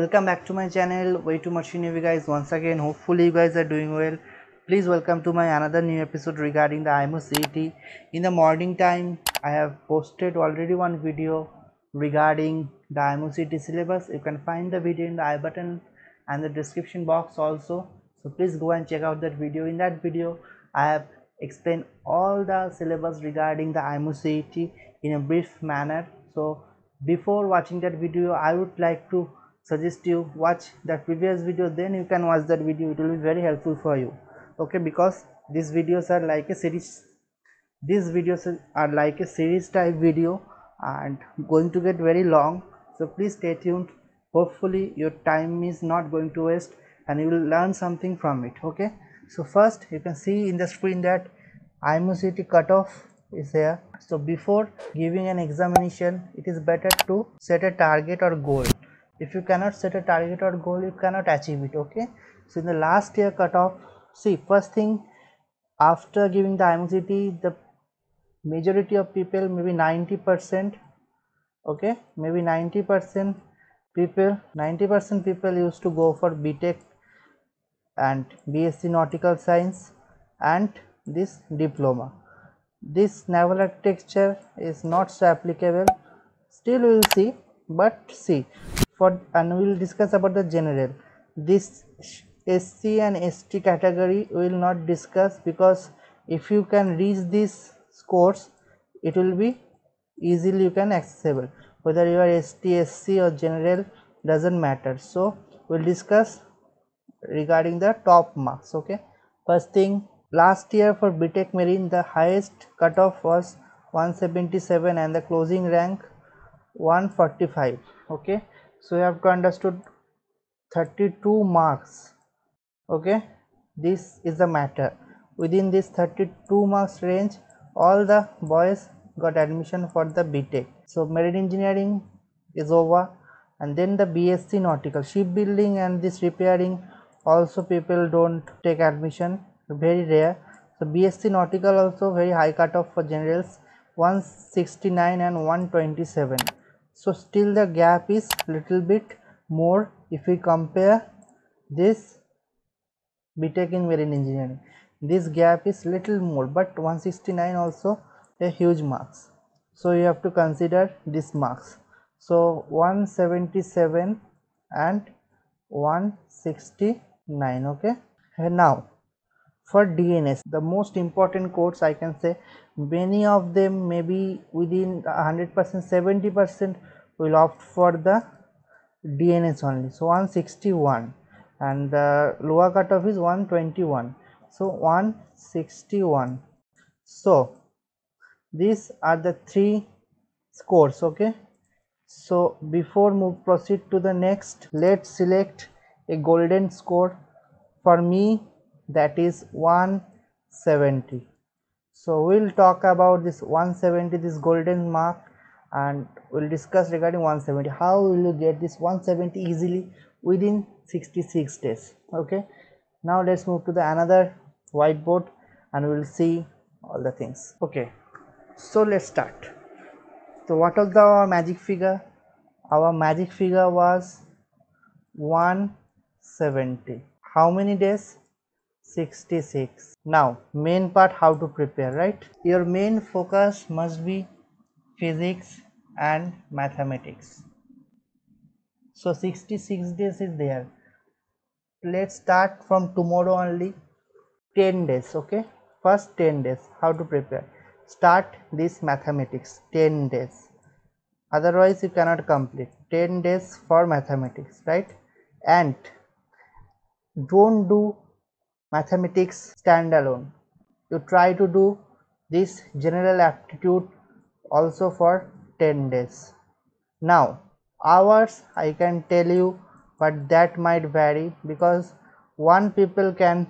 Welcome back to my channel Way to Machinery guys. Once again, hopefully you guys are doing well. Please welcome to my another new episode regarding the IMU CET. In the morning time, I have posted already one video regarding the IMU CET syllabus. You can find the video in the I button and the description box also. So please go and check out that video. In that video, I have explained all the syllabus regarding the IMU CET in a brief manner. So before watching that video, I would like to suggest you watch that previous video, then you can watch that video. It will be very helpful for you, okay? Because these videos are like a series. These videos are like a series type video and going to get very long, so please stay tuned. Hopefully your time is not going to waste and you will learn something from it, okay? So first you can see in the screen that IMU CET cutoff is here. So before giving an examination, it is better to set a target or goal. If you cannot set a target or goal, you cannot achieve it, okay? So in the last year cutoff, see, first thing, after giving the IMU CET, the majority of people, maybe 90%, okay, maybe 90% people used to go for B Tech and BSc Nautical Science and this diploma. This naval architecture is not so applicable, still we will see, but see. And we will discuss about the general. This SC and ST category we will not discuss, because if you can reach these scores, it will be easily you can accessible, whether you are ST, SC or general, doesn't matter. So we will discuss regarding the top marks, okay? First thing, last year for B Tech Marine, the highest cutoff was 177 and the closing rank 145, okay? So you have to understood 32 marks, okay? This is the matter. Within this 32 marks range, all the boys got admission for the B Tech. So marine engineering is over, and then the BSc nautical, ship building and this repairing also people don't take admission, very rare. So BSc nautical also very high cutoff for generals, 169 and 127. So still the gap is little bit more if we compare this B Tech in marine engineering. This gap is little more, but 169 also a huge marks. So you have to consider this marks. So 177 and 169, okay? And now for DNS, the most important codes, I can say many of them, maybe within 100%, 70% will opt for the DNS only. So 161 and the lower cutoff is 121. So 161. So these are the three scores, okay? So before move proceed to the next, let's select a golden score. For me, that is 170. So we'll talk about this 170, this golden mark, and we'll discuss regarding 170. How will you get this 170 easily within 66 days, okay? Now let's move to the another whiteboard and we'll see all the things, okay? So let's start. So what was our magic figure? Our magic figure was 170. How many days? 66. Now main part, how to prepare, right? Your main focus must be physics and mathematics. So 66 days is there. Let's start from tomorrow only, 10 days, okay? First 10 days how to prepare. Start this mathematics 10 days, otherwise you cannot complete. 10 days for mathematics, right? And don't do mathematics standalone. You try to do this general aptitude also for 10 days. Now hours, I can tell you, but that might vary, because one people can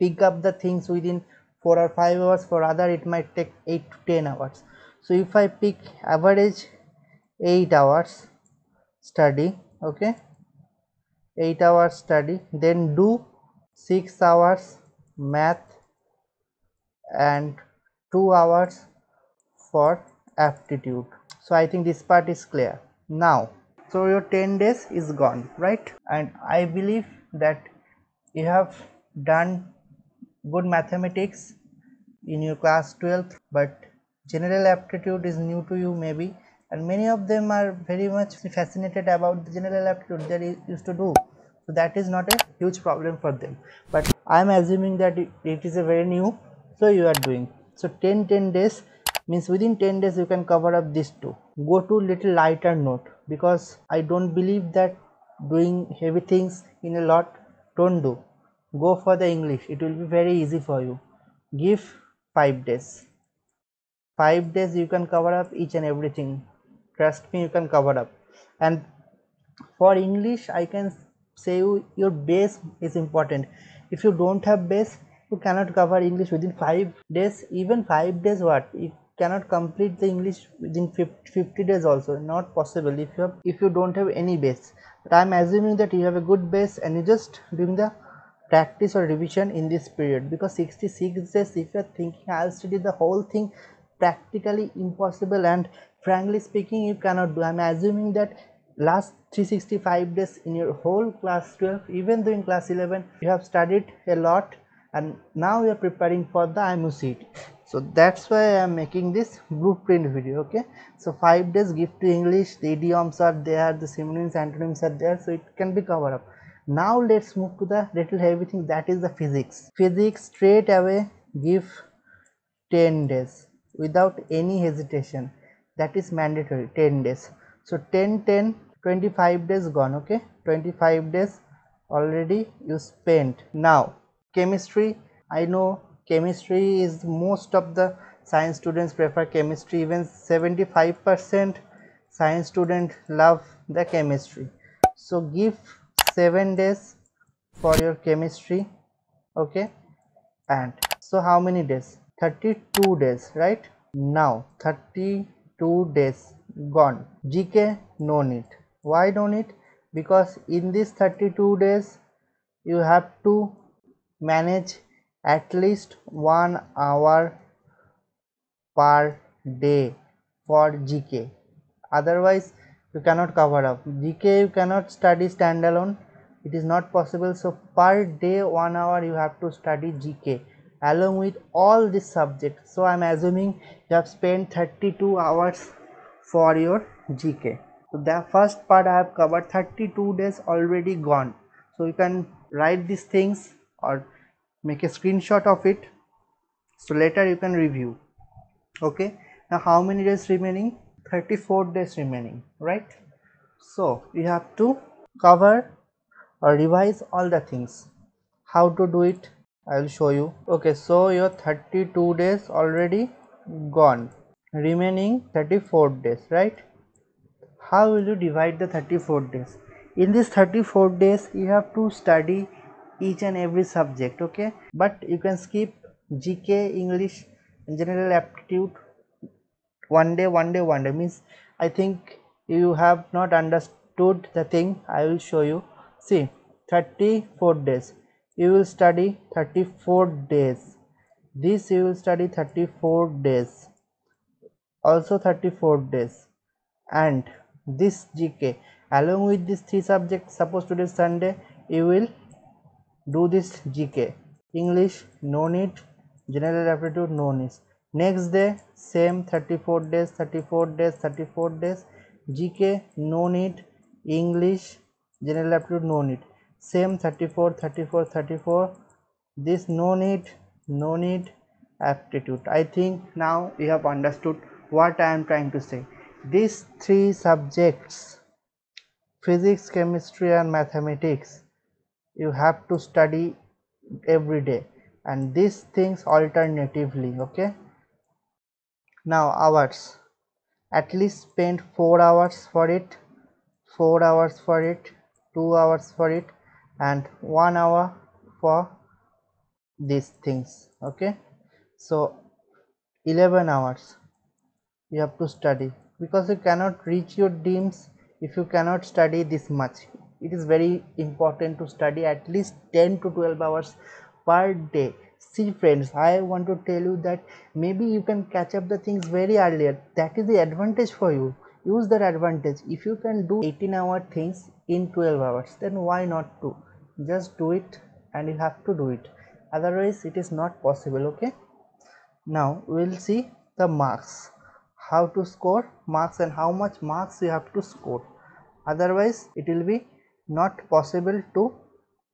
pick up the things within 4 or 5 hours, for other it might take 8 to 10 hours. So if I pick average 8 hours study, okay, 8 hours study, then do 6 hours math and 2 hours for aptitude. So I think this part is clear. Now So your 10 days is gone, right? And I believe that you have done good mathematics in your class 12th, but general aptitude is new to you maybe, and many of them are very much fascinated about the general aptitude they used to do. So that is not a huge problem for them, but I am assuming that it is a very new, so you are doing. So 10 days means within 10 days you can cover up these two. Go to little lighter note, because I don't believe that doing heavy things in a lot, don't do. Go for the English, it will be very easy for you. Give 5 days. 5 days you can cover up each and everything. Trust me, you can cover up. And for English, I can say you, your base is important. If you don't have base, you cannot cover English within 5 days. Even 5 days, what? You cannot complete the English within 50 days also. Not possible if you have, if you don't have any base. But I am assuming that you have a good base and you just doing the practice or revision in this period, because 66 days, if you are thinking I'll study the whole thing, practically impossible, and frankly speaking you cannot do. I'm assuming that last 365 days in your whole class 12, even though in class 11 you have studied a lot, and now you are preparing for the IMU CET. So that's why I'm making this blueprint video. Okay, so 5 days give to English. The idioms are there, the synonyms, antonyms are there, so it can be covered up. Now let's move to the little heavy thing, that is the physics. Physics straight away give 10 days without any hesitation. That is mandatory, 10 days. So 10, 25 days gone. Okay, 25 days already you spent. Now chemistry, I know chemistry is most of the science students prefer chemistry. Even 75% science students love the chemistry. So give 7 days for your chemistry. Okay, and so how many days? 32 days, right? Now 32 days gone. GK, no need. Why no need? Because in this 32 days you have to manage at least 1 hour per day for GK. Otherwise you cannot cover up. GK you cannot study standalone, it is not possible. So per day 1 hour you have to study GK along with all these subjects. So I am assuming you have spent 32 hours for your GK. So the first part I have covered. 32 days already gone. So you can write these things or make a screenshot of it, so later you can review. Okay, now how many days remaining? 34 days remaining, right? So you have to cover or revise all the things. How to do it, I will show you. Okay, so your 32 days already gone, remaining 34 days, right? How will you divide the 34 days? In this 34 days you have to study each and every subject. Okay, but you can skip GK, English, and general aptitude. One day means I think you have not understood the thing. I will show you. See, 34 days you will study. 34 days this you will study. 34 days also. 34 days and this GK along with these three subjects. Suppose today is Sunday, you will do this GK. English no need, general aptitude no need. Next day same, 34 days. GK no need, English, general aptitude no need. Same 34. This no need aptitude. I think now you have understood what I am trying to say. These three subjects, physics, chemistry and mathematics, you have to study every day, and these things alternatively. Okay, now hours, at least spend 4 hours for it, 4 hours for it, 2 hours for it, and 1 hour for these things. Okay, so 11 hours you have to study, because you cannot reach your dreams if you cannot study this much. It is very important to study at least 10 to 12 hours per day. See friends, I want to tell you that maybe you can catch up the things very earlier. That is the advantage for you. Use that advantage. If you can do 18-hour things in 12 hours, then why not do? Just do it, and you have to do it. Otherwise, it is not possible. Okay. Now we'll see the marks. How to score marks and how much marks you have to score. Otherwise, it will be not possible to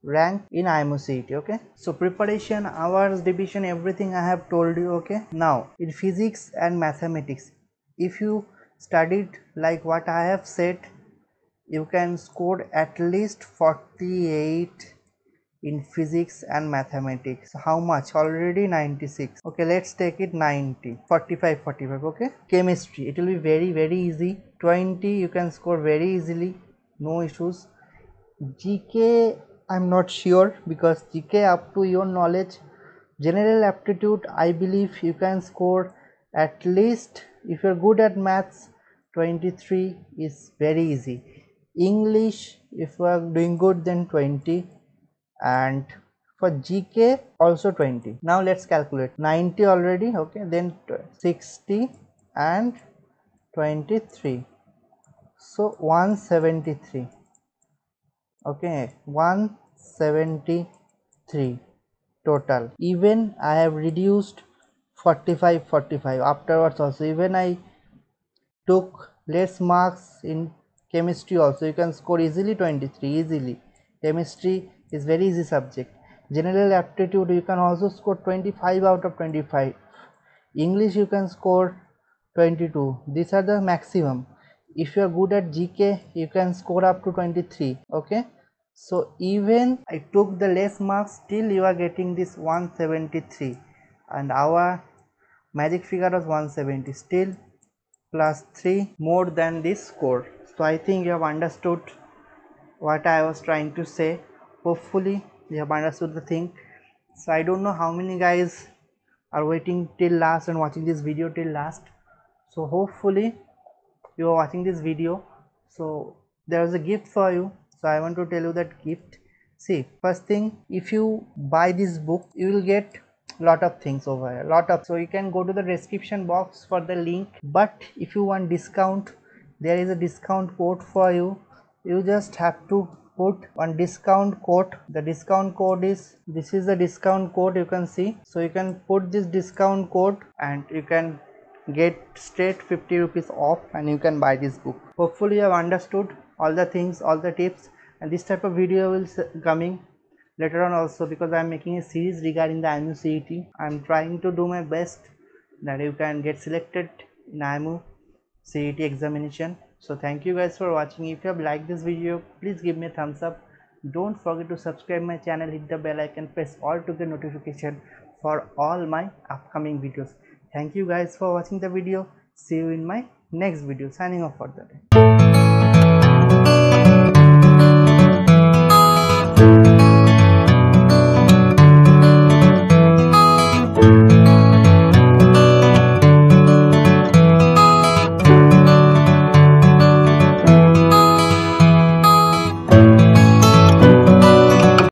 rank in IMU CET. Okay. So preparation, hours, division, everything I have told you. Okay. Now in physics and mathematics, if you studied like what I have said, you can score at least 48 in physics and mathematics. How much? Already 96. Okay, let's take it 90. 45. Okay. Chemistry, it will be very easy. 20 you can score very easily, no issues. GK I'm not sure, because GK up to your knowledge. General aptitude, I believe you can score at least, if you're good at maths, 23 is very easy. English, if you are doing good, then 20, and for GK also 20. Now let's calculate. 90 already. Okay, then 60 and 23, so 173. Okay, 173 total. Even I have reduced 45 afterwards also. Even I took less marks in chemistry also. You can score easily 23 easily. Chemistry is very easy subject. General aptitude you can also score 25 out of 25. English you can score 22. These are the maximum. If you are good at GK, you can score up to 23. Okay, so even I took the less marks, still you are getting this 173. And our magic figure was 170, still plus 3 more than this score. So I think you have understood what I was trying to say. Hopefully you have understood the thing. So I don't know how many guys are waiting till last and watching this video till last. So hopefully you are watching this video. So there is a gift for you. So I want to tell you that gift. See, first thing, if you buy this book, you will get lot of things over here, so you can go to the description box for the link. But if you want discount, there is a discount code for you. You just have to put one discount code. The discount code is, this is the discount code you can see. So you can put this discount code and you can get straight 50 rupees off, and you can buy this book. Hopefully you have understood all the things, all the tips, and this type of video will coming later on also, because I am making a series regarding the IMU CET. I am trying to do my best that you can get selected in IMU CET examination. So thank you guys for watching. If you have liked this video, please give me a thumbs up. Don't forget to subscribe my channel, hit the bell icon, press all to get notification for all my upcoming videos. Thank you guys for watching the video. See you in my next video. Signing off for the day.